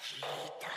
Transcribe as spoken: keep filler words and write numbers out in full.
Vita.